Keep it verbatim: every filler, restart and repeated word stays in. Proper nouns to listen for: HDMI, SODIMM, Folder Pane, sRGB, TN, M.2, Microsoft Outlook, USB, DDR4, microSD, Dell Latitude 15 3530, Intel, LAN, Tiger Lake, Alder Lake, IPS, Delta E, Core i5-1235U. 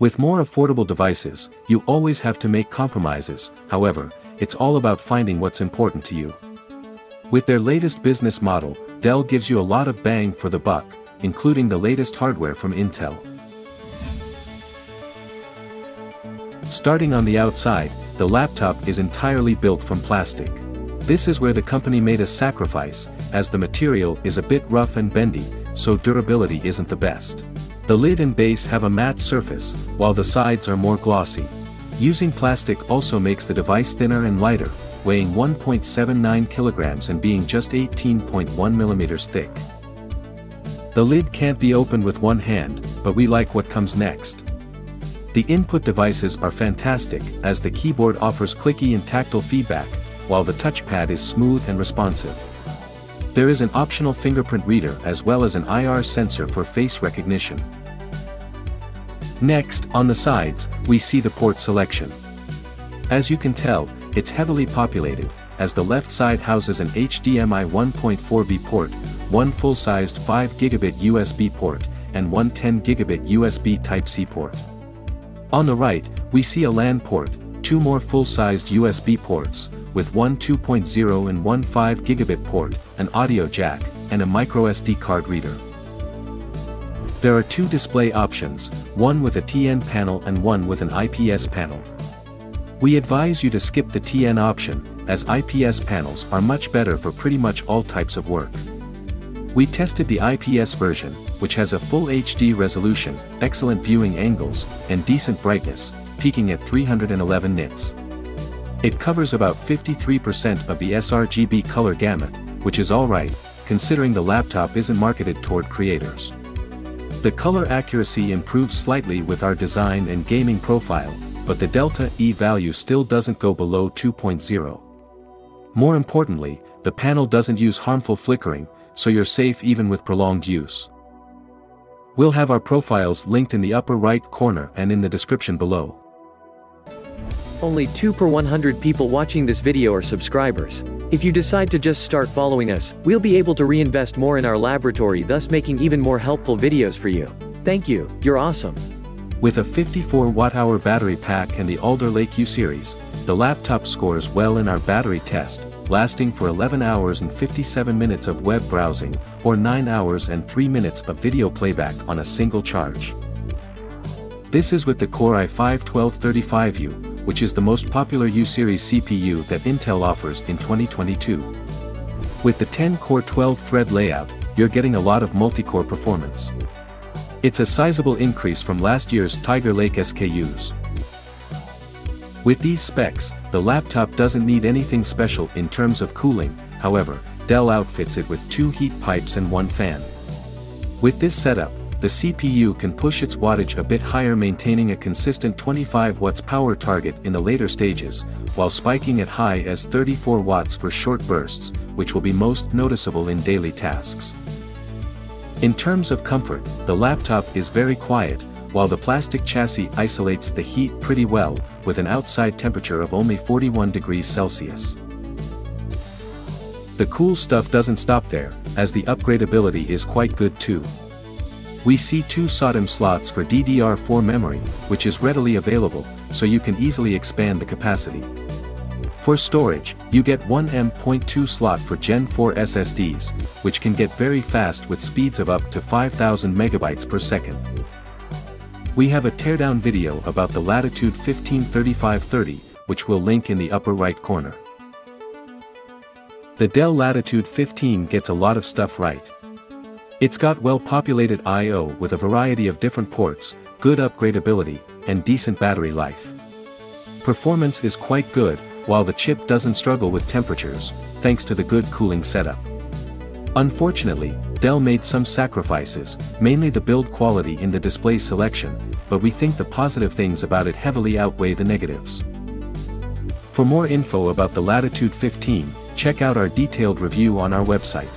With more affordable devices, you always have to make compromises, however, it's all about finding what's important to you. With their latest business model, Dell gives you a lot of bang for the buck, including the latest hardware from Intel. Starting on the outside, the laptop is entirely built from plastic. This is where the company made a sacrifice, as the material is a bit rough and bendy, so durability isn't the best. The lid and base have a matte surface, while the sides are more glossy. Using plastic also makes the device thinner and lighter, weighing one point seven nine kilograms and being just eighteen point one millimeters thick. The lid can't be opened with one hand, but we like what comes next. The input devices are fantastic, as the keyboard offers clicky and tactile feedback, while the touchpad is smooth and responsive. There is an optional fingerprint reader as well as an I R sensor for face recognition. Next, on the sides, we see the port selection. As you can tell, it's heavily populated, as the left side houses an H D M I one point four B port, one full-sized five gigabit U S B port, and one ten gigabit U S B Type C port. On the right, we see a LAN port, two more full-sized U S B ports, with one two point oh and one five gigabit port, an audio jack, and a microSD card reader. There are two display options, one with a T N panel and one with an I P S panel. We advise you to skip the T N option, as I P S panels are much better for pretty much all types of work. We tested the I P S version, which has a full H D resolution, excellent viewing angles, and decent brightness, peaking at three hundred eleven nits. It covers about fifty-three percent of the s R G B color gamut, which is alright, considering the laptop isn't marketed toward creators. The color accuracy improves slightly with our design and gaming profile, but the Delta E value still doesn't go below two point oh. More importantly, the panel doesn't use harmful flickering, so you're safe even with prolonged use. We'll have our profiles linked in the upper right corner and in the description below. Only two per one hundred people watching this video are subscribers. If you decide to just start following us, we'll be able to reinvest more in our laboratory, thus making even more helpful videos for you. Thank you, you're awesome. With a fifty-four watt hour battery pack and the Alder Lake U series, the laptop scores well in our battery test, lasting for eleven hours and fifty-seven minutes of web browsing, or nine hours and three minutes of video playback on a single charge. This is with the Core i five twelve thirty-five U, which is the most popular U-series C P U that Intel offers in twenty twenty-two. With the ten core twelve thread layout, you're getting a lot of multi-core performance. It's a sizable increase from last year's Tiger Lake S K Us. With these specs, the laptop doesn't need anything special in terms of cooling, however, Dell outfits it with two heat pipes and one fan. With this setup, the C P U can push its wattage a bit higher, maintaining a consistent twenty-five watts power target in the later stages, while spiking at high as thirty-four watts for short bursts, which will be most noticeable in daily tasks. In terms of comfort, the laptop is very quiet, while the plastic chassis isolates the heat pretty well, with an outside temperature of only forty-one degrees Celsius. The cool stuff doesn't stop there, as the upgradability is quite good too. We see two SODIMM slots for D D R four memory, which is readily available, so you can easily expand the capacity. For storage, you get one M dot two slot for gen four S S Ds, which can get very fast with speeds of up to five thousand megabytes per second. We have a teardown video about the Latitude fifteen thirty-five thirty, which we'll link in the upper right corner. The Dell Latitude fifteen gets a lot of stuff right. It's got well-populated I O with a variety of different ports, good upgradability, and decent battery life. Performance is quite good, while the chip doesn't struggle with temperatures, thanks to the good cooling setup. Unfortunately, Dell made some sacrifices, mainly the build quality in the display selection, but we think the positive things about it heavily outweigh the negatives. For more info about the Latitude fifteen, check out our detailed review on our website.